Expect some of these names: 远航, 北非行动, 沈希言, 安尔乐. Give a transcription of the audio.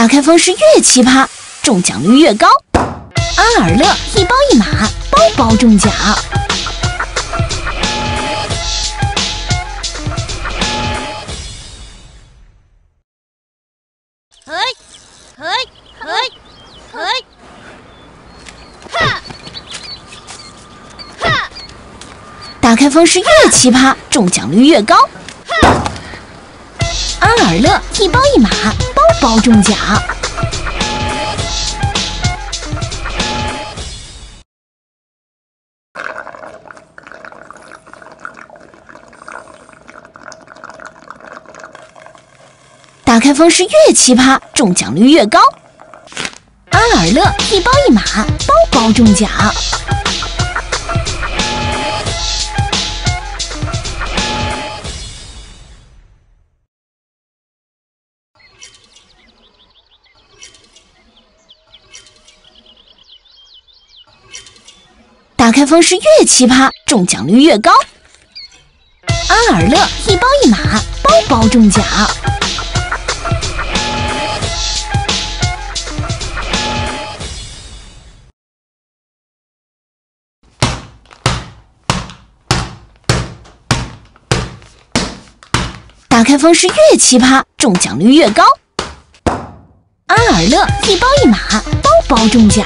打开方式越奇葩，中奖率越高。安尔乐一包一码，包包中奖。嘿，嘿，嘿，嘿。 打开方式越奇葩，中奖率越高。安尔乐一包一码，包包中奖。打开方式越奇葩，中奖率越高。安尔乐一包一码，包包中奖。 打开方式越奇葩，中奖率越高。安尔乐一包一码，包包中奖。打开方式越奇葩，中奖率越高。安尔乐一包一码，包包中奖。